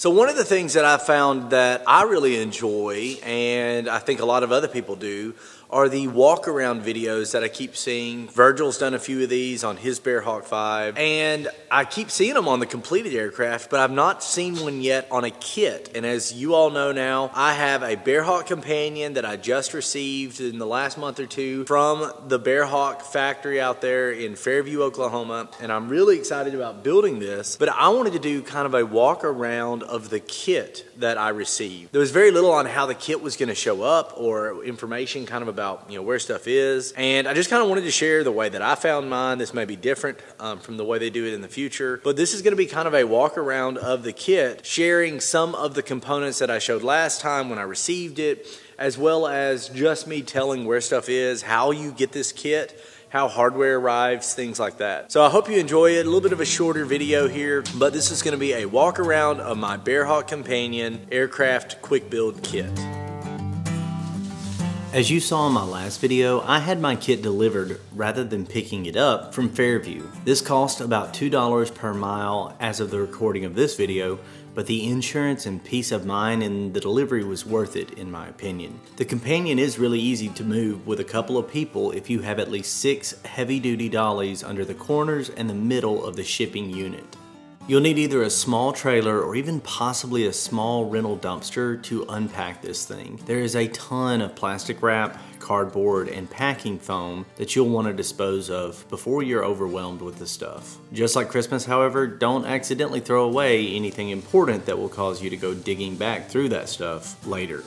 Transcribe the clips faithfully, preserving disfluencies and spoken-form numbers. So one of the things that I found that I really enjoy, and I think a lot of other people do, are the walk around videos that I keep seeing. Virgil's done a few of these on his Bearhawk five, and I keep seeing them on the completed aircraft, but I've not seen one yet on a kit. And as you all know now, I have a Bearhawk companion that I just received in the last month or two from the Bearhawk factory out there in Fairview, Oklahoma, and I'm really excited about building this, but I wanted to do kind of a walk around of the kit that I received. There was very little on how the kit was going to show up or information kind of about, you know, where stuff is, and I just kind of wanted to share the way that I found mine. This may be different um, from the way they do it in the future, but this is going to be kind of a walk around of the kit, sharing some of the components that I showed last time when I received it, as well as just me telling where stuff is, how you get this kit, how hardware arrives, things like that. So I hope you enjoy it. A little bit of a shorter video here, but this is gonna be a walk around of my Bearhawk Companion Aircraft Quick Build Kit. As you saw in my last video, I had my kit delivered rather than picking it up from Fairview. This cost about two dollars per mile as of the recording of this video, but the insurance and peace of mind in the delivery was worth it, in my opinion. The companion is really easy to move with a couple of people if you have at least six heavy-duty dollies under the corners and the middle of the shipping unit. You'll need either a small trailer or even possibly a small rental dumpster to unpack this thing. There is a ton of plastic wrap, cardboard, and packing foam that you'll want to dispose of before you're overwhelmed with the stuff. Just like Christmas, however, don't accidentally throw away anything important that will cause you to go digging back through that stuff later.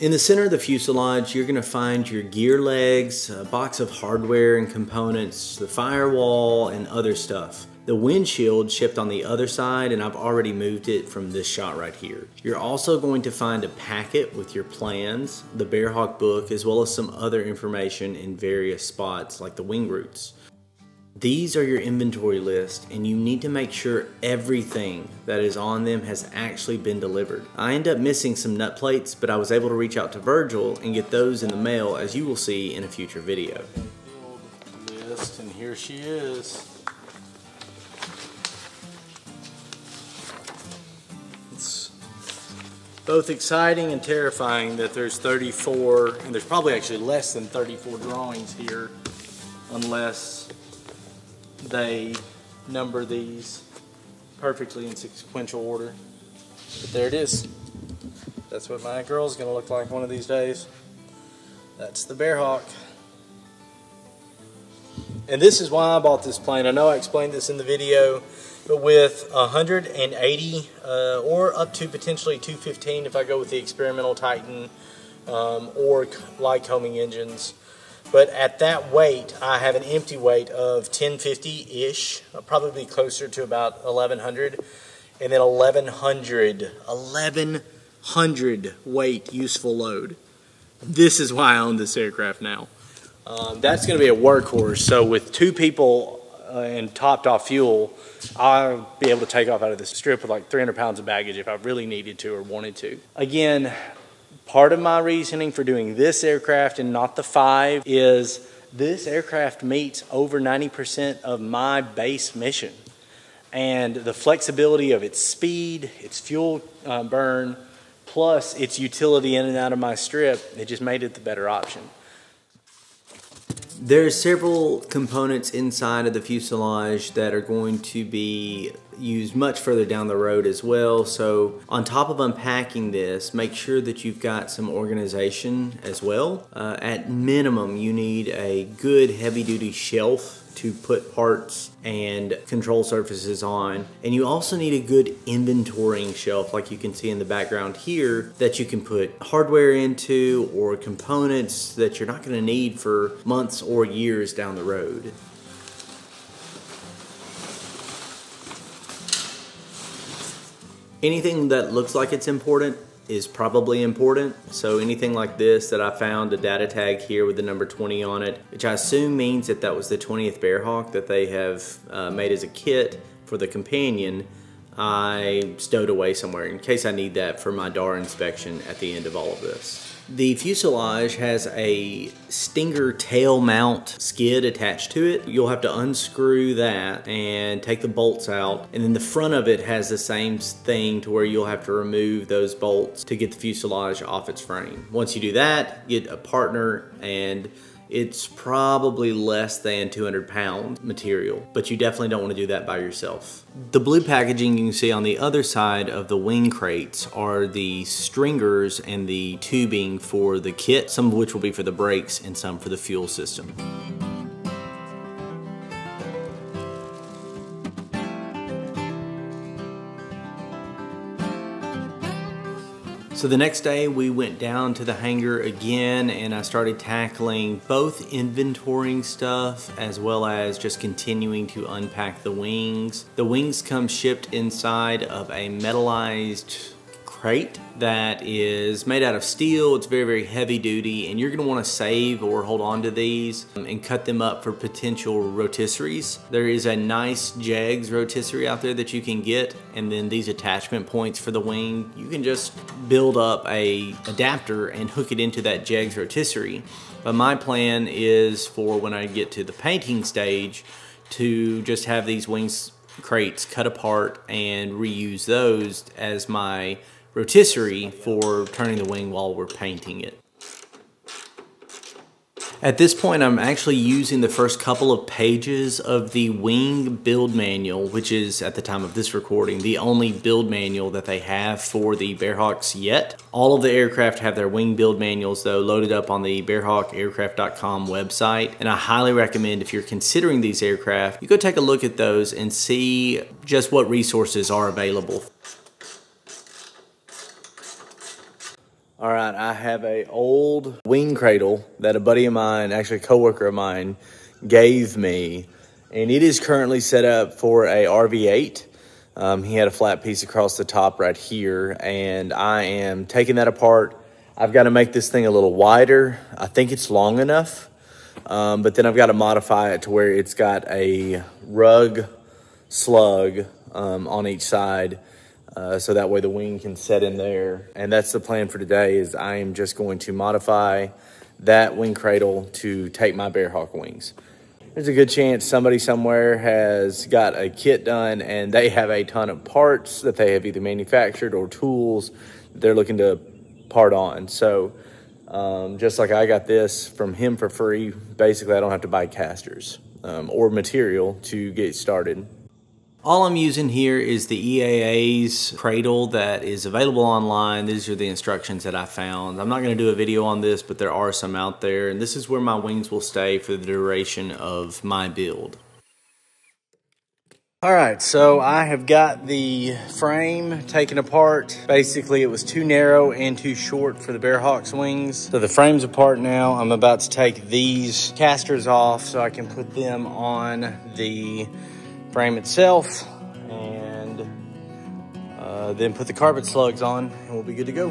In the center of the fuselage, you're going to find your gear legs, a box of hardware and components, the firewall, and other stuff. The windshield shipped on the other side, and I've already moved it from this shot right here. You're also going to find a packet with your plans, the Bearhawk book, as well as some other information in various spots like the wing roots. These are your inventory list, and you need to make sure everything that is on them has actually been delivered. I end up missing some nut plates, but I was able to reach out to Virgil and get those in the mail, as you will see in a future video. List, and here she is. It's both exciting and terrifying that there's thirty-four, and there's probably actually less than thirty-four drawings here, unless they number these perfectly in sequential order. But there it is. That's what my girl's gonna look like one of these days. That's the Bearhawk. And this is why I bought this plane. I know I explained this in the video, but with one hundred eighty uh, or up to potentially two fifteen if I go with the experimental Titan um, or Lycoming engines. But at that weight, I have an empty weight of ten fifty-ish, probably closer to about eleven hundred. And then eleven hundred, eleven hundred weight useful load. This is why I own this aircraft now. Um, that's going to be a workhorse. So with two people uh, and topped off fuel, I'll be able to take off out of this strip with like three hundred pounds of baggage if I really needed to or wanted to. Again, part of my reasoning for doing this aircraft and not the five is this aircraft meets over ninety percent of my base mission. And the flexibility of its speed, its fuel uh, burn, plus its utility in and out of my strip, it just made it the better option. There are several components inside of the fuselage that are going to be used much further down the road as well. So on top of unpacking this, make sure that you've got some organization as well. Uh, at minimum, you need a good heavy-duty shelf to put parts and control surfaces on. And you also need a good inventorying shelf, like you can see in the background here, that you can put hardware into or components that you're not gonna need for months or years down the road. Anything that looks like it's important is probably important. So anything like this that I found, a data tag here with the number twenty on it, which I assume means that that was the twentieth Bearhawk that they have uh, made as a kit for the companion, I stowed away somewhere in case I need that for my D A R inspection at the end of all of this. The fuselage has a stinger tail mount skid attached to it. You'll have to unscrew that and take the bolts out. And then the front of it has the same thing to where you'll have to remove those bolts to get the fuselage off its frame. Once you do that, get a partner, and it's probably less than two hundred pound material, but you definitely don't want to do that by yourself. The blue packaging you can see on the other side of the wing crates are the stringers and the tubing for the kit, some of which will be for the brakes and some for the fuel system. So the next day we went down to the hangar again, and I started tackling both inventorying stuff as well as just continuing to unpack the wings. The wings come shipped inside of a metallized crate that is made out of steel. It's very, very heavy duty, and you're gonna wanna save or hold on to these and cut them up for potential rotisseries. There is a nice J E G S rotisserie out there that you can get, and then these attachment points for the wing, you can just build up a adapter and hook it into that J E G S rotisserie. But my plan is for when I get to the painting stage to just have these wings crates cut apart and reuse those as my rotisserie for turning the wing while we're painting it. At this point, I'm actually using the first couple of pages of the wing build manual, which is, at the time of this recording, the only build manual that they have for the Bearhawks yet. All of the aircraft have their wing build manuals, though, loaded up on the Bearhawk Aircraft dot com website, and I highly recommend, if you're considering these aircraft, you go take a look at those and see just what resources are available. All right, I have a old wing cradle that a buddy of mine, actually a coworker of mine, gave me, and it is currently set up for a R V eight. Um, he had a flat piece across the top right here, and I am taking that apart. I've got to make this thing a little wider. I think it's long enough, um, but then I've got to modify it to where it's got a rug slug um, on each side. Uh, so that way the wing can set in there. And that's the plan for today, is I am just going to modify that wing cradle to take my Bearhawk wings. There's a good chance somebody somewhere has got a kit done and they have a ton of parts that they have either manufactured or tools that they're looking to part on. So um, just like I got this from him for free, basically I don't have to buy casters um, or material to get started. All I'm using here is the E A A's cradle that is available online. These are the instructions that I found. I'm not gonna do a video on this, but there are some out there, and this is where my wings will stay for the duration of my build. All right, so I have got the frame taken apart. Basically, it was too narrow and too short for the Bearhawk's wings. So the frame's apart now. I'm about to take these casters off so I can put them on the frame itself, and uh, then put the carpet slugs on, and we'll be good to go.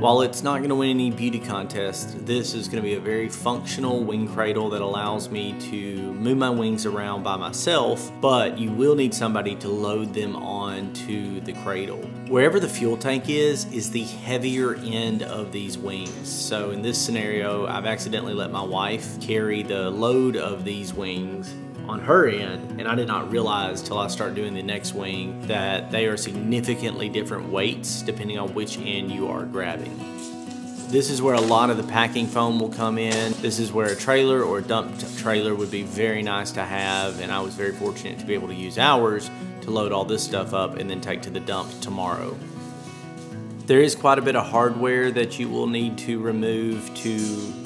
While it's not going to win any beauty contests, this is going to be a very functional wing cradle that allows me to move my wings around by myself, but you will need somebody to load them onto the cradle. Wherever the fuel tank is, is the heavier end of these wings. So in this scenario, I've accidentally let my wife carry the load of these wings on her end, and I did not realize till I start doing the next wing that they are significantly different weights depending on which end you are grabbing. This is where a lot of the packing foam will come in. This is where a trailer or a dump trailer would be very nice to have, and I was very fortunate to be able to use ours to load all this stuff up and then take to the dump tomorrow. There is quite a bit of hardware that you will need to remove to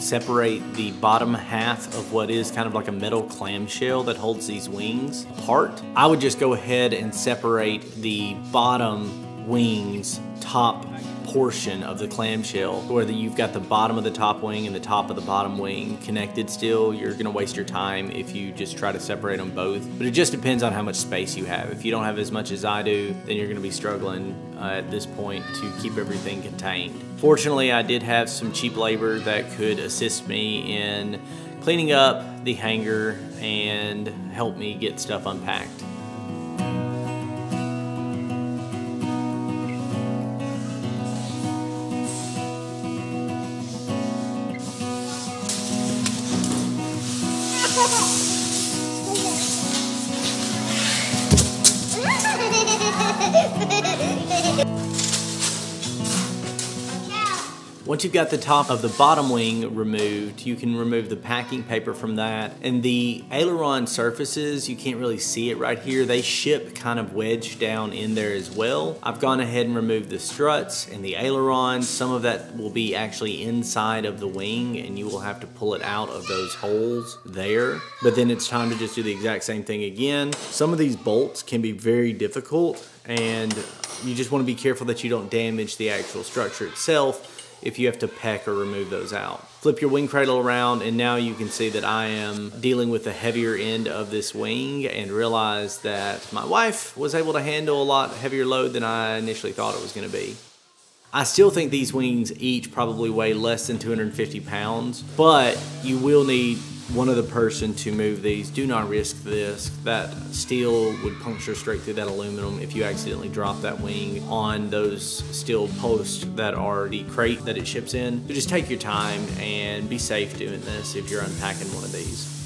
separate the bottom half of what is kind of like a metal clamshell that holds these wings apart. I would just go ahead and separate the bottom wing's top portion of the clamshell, whether you've got the bottom of the top wing and the top of the bottom wing connected still. You're gonna waste your time if you just try to separate them both, but it just depends on how much space you have. If you don't have as much as I do, then you're gonna be struggling Uh, at this point to keep everything contained. Fortunately, I did have some cheap labor that could assist me in cleaning up the hangar and help me get stuff unpacked. Once you've got the top of the bottom wing removed, you can remove the packing paper from that. And the aileron surfaces, you can't really see it right here. They ship kind of wedged down in there as well. I've gone ahead and removed the struts and the ailerons. Some of that will be actually inside of the wing and you will have to pull it out of those holes there. But then it's time to just do the exact same thing again. Some of these bolts can be very difficult and you just want to be careful that you don't damage the actual structure itself if you have to peck or remove those out. Flip your wing cradle around and now you can see that I am dealing with the heavier end of this wing and realize that my wife was able to handle a lot heavier load than I initially thought it was gonna be. I still think these wings each probably weigh less than two hundred fifty pounds, but you will need one other person to move these. Do not risk this. That steel would puncture straight through that aluminum if you accidentally drop that wing on those steel posts that are the crate that it ships in. So just take your time and be safe doing this if you're unpacking one of these.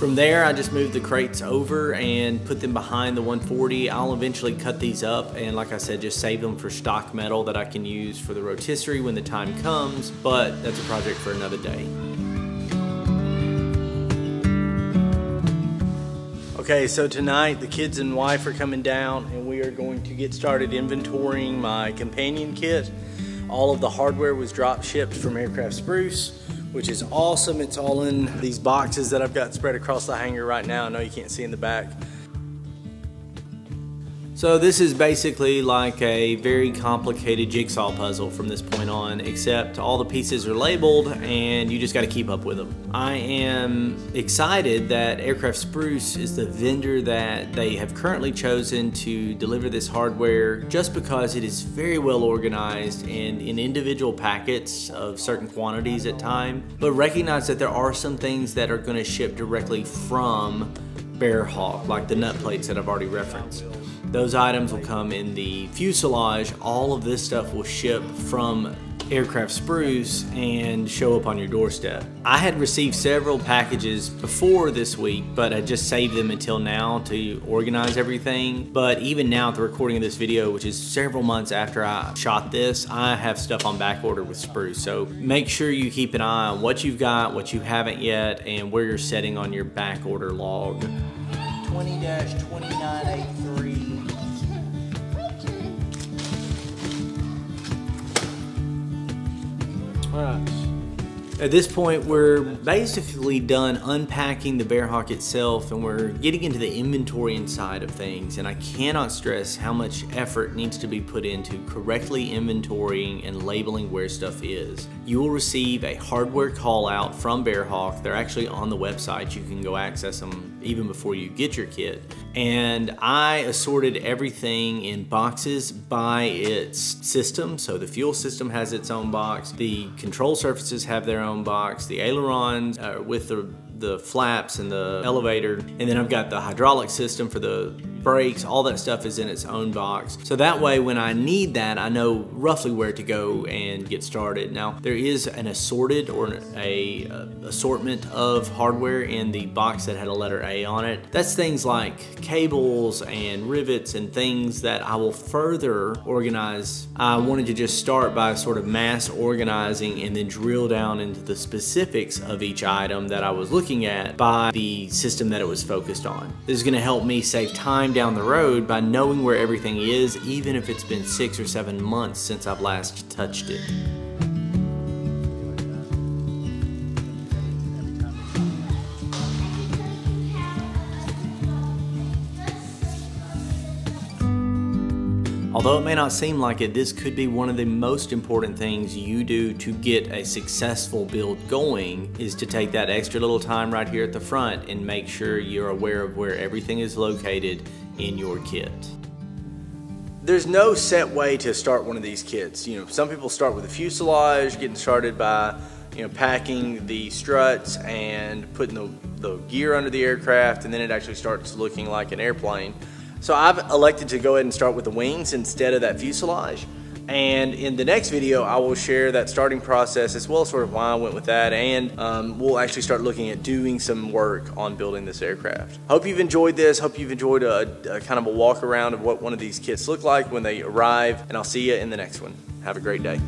From there, I just moved the crates over and put them behind the one forty. I'll eventually cut these up and, like I said, just save them for stock metal that I can use for the rotisserie when the time comes, but that's a project for another day. Okay, so tonight the kids and wife are coming down and we are going to get started inventorying my companion kit. All of the hardware was drop shipped from Aircraft Spruce, which is awesome. It's all in these boxes that I've got spread across the hangar right now. I know you can't see in the back. So this is basically like a very complicated jigsaw puzzle from this point on, except all the pieces are labeled and you just gotta keep up with them. I am excited that Aircraft Spruce is the vendor that they have currently chosen to deliver this hardware, just because it is very well organized and in individual packets of certain quantities at time, but recognize that there are some things that are gonna ship directly from Bearhawk, like the nut plates that I've already referenced. Those items will come in the fuselage. All of this stuff will ship from Aircraft Spruce and show up on your doorstep. I had received several packages before this week, but I just saved them until now to organize everything. But even now at the recording of this video, which is several months after I shot this, I have stuff on back order with Spruce. So make sure you keep an eye on what you've got, what you haven't yet, and where you're setting on your back order log. twenty dash twenty-nine eighty-three. All right. At this point, we're basically done unpacking the Bearhawk itself and we're getting into the inventory inside of things. And I cannot stress how much effort needs to be put into correctly inventorying and labeling where stuff is. You will receive a hardware call out from Bearhawk. They're actually on the website. You can go access them even before you get your kit. And I assorted everything in boxes by its system. So the fuel system has its own box, the control surfaces have their own box, the ailerons uh, with the, the flaps and the elevator, and then I've got the hydraulic system for the brakes. All that stuff is in its own box. So that way when I need that, I know roughly where to go and get started. Now there is an assorted or a uh, assortment of hardware in the box that had a letter A on it. That's things like cables and rivets and things that I will further organize. I wanted to just start by sort of mass organizing and then drill down into the specifics of each item that I was looking at by the system that it was focused on. This is gonna help me save time down the road by knowing where everything is, even if it's been six or seven months since I've last touched it. Although it may not seem like it, this could be one of the most important things you do to get a successful build going, is to take that extra little time right here at the front and make sure you're aware of where everything is located in your kit. There's no set way to start one of these kits. You know, some people start with a fuselage, getting started by, you know, packing the struts and putting the, the gear under the aircraft, and then it actually starts looking like an airplane. So I've elected to go ahead and start with the wings instead of that fuselage. And in the next video, I will share that starting process as well as sort of why I went with that. And um, we'll actually start looking at doing some work on building this aircraft. Hope you've enjoyed this. Hope you've enjoyed a, a kind of a walk around of what one of these kits look like when they arrive. And I'll see you in the next one. Have a great day.